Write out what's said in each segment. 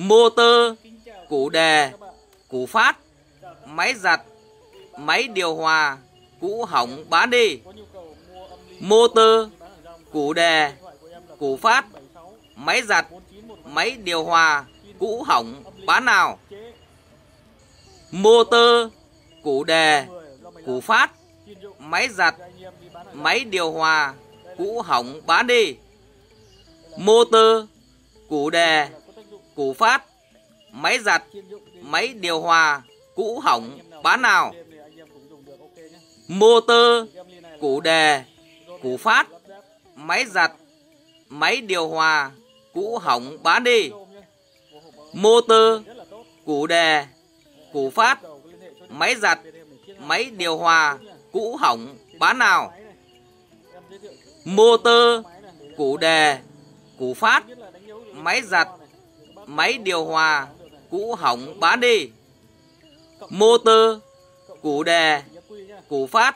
motor, củ đề, củ phát, máy giặt, máy điều hòa, cũ hỏng bán đi. Motor, củ đề, củ phát, máy giặt, máy điều hòa, cũ hỏng bán nào. Motor, củ đề, củ phát, máy giặt, máy điều hòa, cũ hỏng bán đi. Motor, củ đề, củ phát, máy giặt, máy điều hòa, cũ hỏng bán nào. Motor, củ đề, củ phát, máy giặt, máy điều hòa, cũ hỏng bán đi. Motor, củ đề, củ phát, máy giặt, máy điều hòa, cũ hỏng bán nào. Motor, củ đề, củ phát, máy giặt, máy điều hòa, cũ hỏng bán đi. Motor, củ đề, củ phát,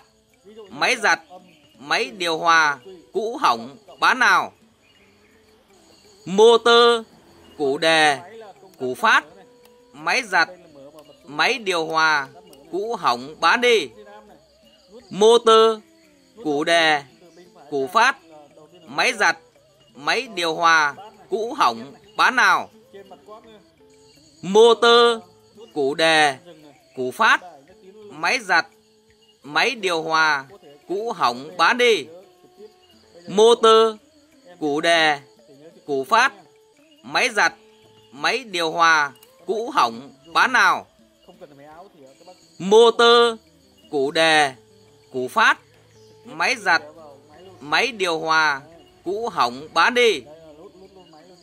máy giặt, máy điều hòa, cũ hỏng bán nào. Motor, củ đề, củ phát, máy giặt, máy điều hòa, cũ hỏng bán đi. Motor, củ đề, củ phát, máy giặt, máy điều hòa, cũ hỏng bán nào. Motor, củ đề, củ phát, máy giặt, máy điều hòa, cũ hỏng bán đi. Motor, củ đề, củ phát, máy giặt, máy điều hòa, cũ hỏng bán nào. Motor, củ đề, củ phát, máy giặt, máy điều hòa, cũ hỏng bán đi.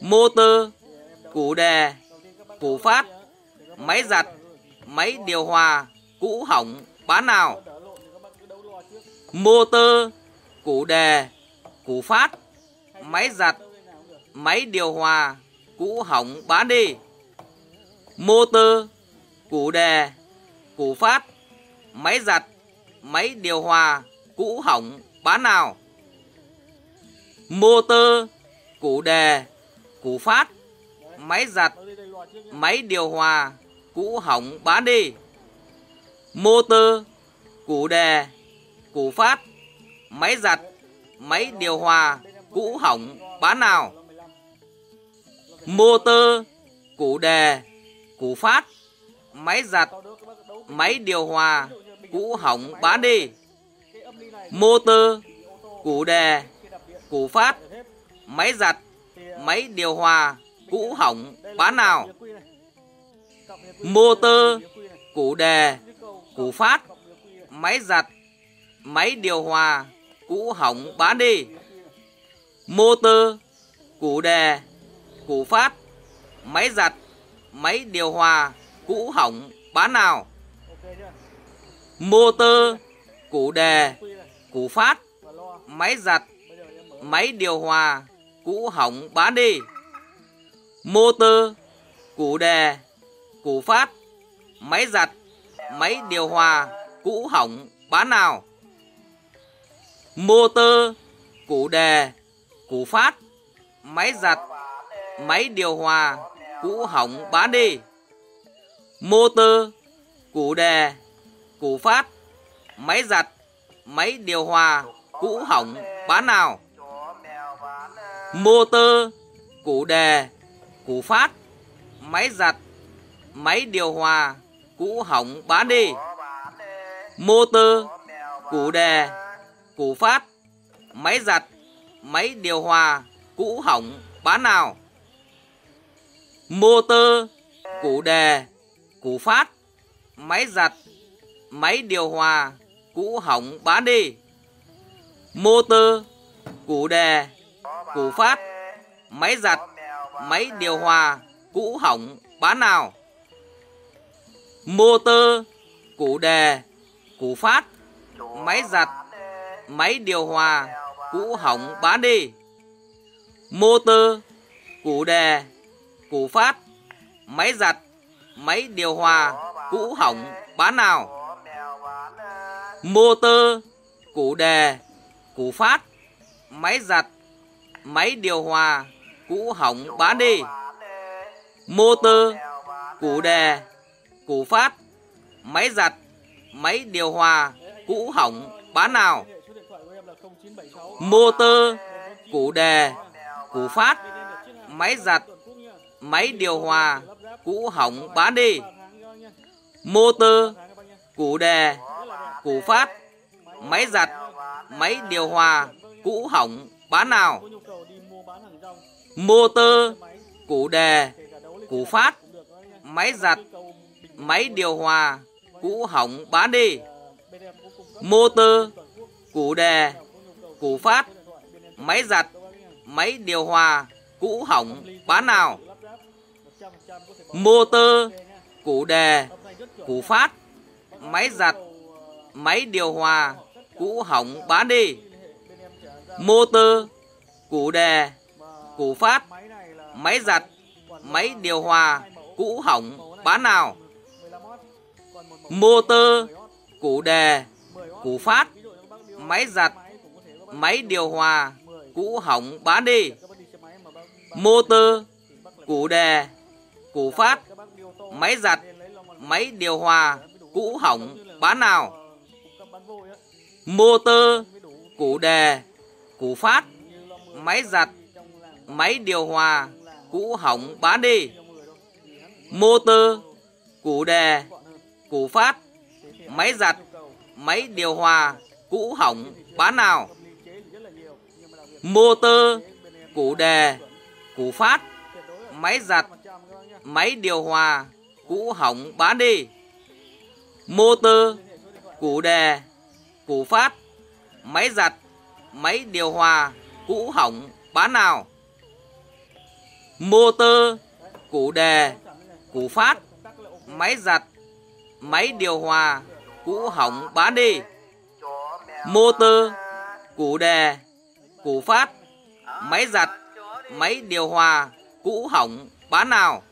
Motor, củ đề, củ phát, máy giặt, máy điều hòa, cũ hỏng bán nào. Motor, củ đề, củ phát, máy giặt, máy điều hòa, cũ hỏng bán đi. Motor, củ đề, củ phát, máy giặt, máy điều hòa, cũ hỏng bán nào. Motor, củ đề, củ phát, máy giặt, máy điều hòa, cũ hỏng bán đi. Motor, củ đề, củ phát, máy giặt, máy điều hòa, cũ hỏng bán nào. Motor, củ đề, củ phát, máy giặt, máy điều hòa, cũ hỏng bán đi. Motor, củ đề, củ phát, máy giặt, máy điều hòa, cũ hỏng bán nào. Motor, củ đề, củ phát, máy giặt, máy điều hòa, cũ hỏng bán đi. Motor, củ đề, củ phát, máy giặt, máy điều hòa, cũ hỏng bán nào. Motor, củ đề, củ phát, máy giặt, máy điều hòa, cũ hỏng bán đi. Motor, củ đề, củ phát, máy giặt, máy điều hòa, cũ hỏng bán nào. Motor, củ đề, củ phát, máy giặt, máy điều hòa, cũ hỏng bán đi. Motor, củ đề, củ phát, máy giặt, máy điều hòa, cũ hỏng bán nào. Motor, củ đề, củ phát, máy giặt, máy điều hòa, cũ hỏng bán đi. Motor, củ đề, củ phát, máy giặt, máy điều hòa, cũ hỏng bán nào. Motor, củ đề, củ phát, máy giặt, máy điều hòa, cũ hỏng bán đi. Motor, củ đề, củ phát, máy giặt, máy điều hòa, cũ hỏng bán nào. Motor, củ đề, củ phát, máy giặt, máy điều hòa, cũ hỏng bán đi. Motor, củ đề, củ phát, máy giặt, máy điều hòa, cũ hỏng bán nào. Motor, củ đề, củ phát, máy giặt, máy điều hòa, cũ hỏng bán đi. motor, củ đề, củ phát, máy giặt, máy điều hòa, cũ hỏng bán nào. Motor, củ đề, củ phát, máy giặt, máy điều hòa, cũ hỏng bán đi. Motor, củ đề, củ phát, máy giặt, máy điều hòa, cũ hỏng bán nào. Motor, củ đề, củ phát, máy giặt, máy điều hòa, cũ hỏng bán đi. Motor, củ đề, củ phát, máy giặt, máy điều hòa, cũ hỏng bán nào. Motor, củ đề, củ phát, máy giặt, máy điều hòa, cũ hỏng bán đi. Motor, củ đề, củ phát, máy giặt, máy điều hòa, cũ hỏng bán nào. Motor, củ đề, củ phát, máy giặt, máy điều hòa, cũ hỏng bán đi. Motor, củ đề, củ phát, máy giặt, máy điều hòa, cũ hỏng bán nào. Motor, củ đề, củ phát, máy giặt, máy điều hòa, cũ hỏng bán đi. Motor, củ đề, củ phát, máy giặt, máy điều hòa, cũ hỏng bán nào. Motor, củ đề, củ phát, máy giặt, máy điều hòa, cũ hỏng bán đi. Motor, củ đề, củ phát, máy giặt, máy điều hòa, cũ hỏng bán nào. Motor, củ đề, củ phát, máy giặt, máy điều hòa, cũ hỏng bán đi. Motor, củ đề, củ phát, máy giặt, máy điều hòa, cũ hỏng bán nào.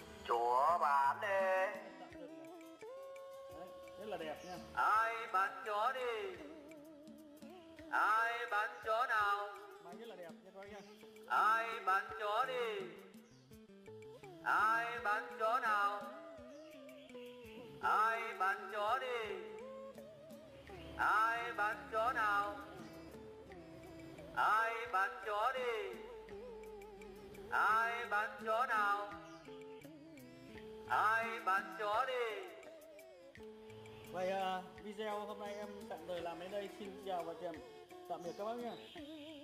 Ai bán chó đi. Vậy video hôm nay em tạm thời làm đến đây. Xin chào và tạm biệt các bác nhé.